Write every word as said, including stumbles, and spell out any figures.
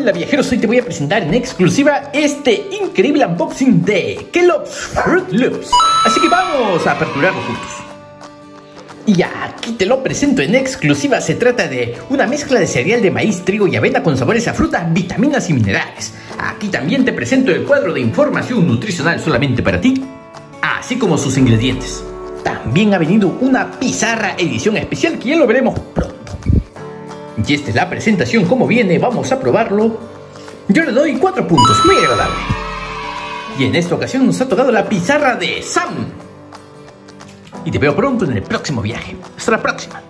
Hola viajeros, hoy te voy a presentar en exclusiva este increíble unboxing de Kellogg's Froot Loops. Así que vamos a aperturarlo juntos. Y aquí te lo presento en exclusiva. Se trata de una mezcla de cereal de maíz, trigo y avena con sabores a frutas, vitaminas y minerales. Aquí también te presento el cuadro de información nutricional solamente para ti, así como sus ingredientes. También ha venido una pizarra edición especial que ya lo veremos pronto. Y esta es la presentación como viene. Vamos a probarlo. Yo le doy cuatro puntos, muy agradable. Y en esta ocasión nos ha tocado la pizarra de Sam. Y te veo pronto en el próximo viaje. Hasta la próxima.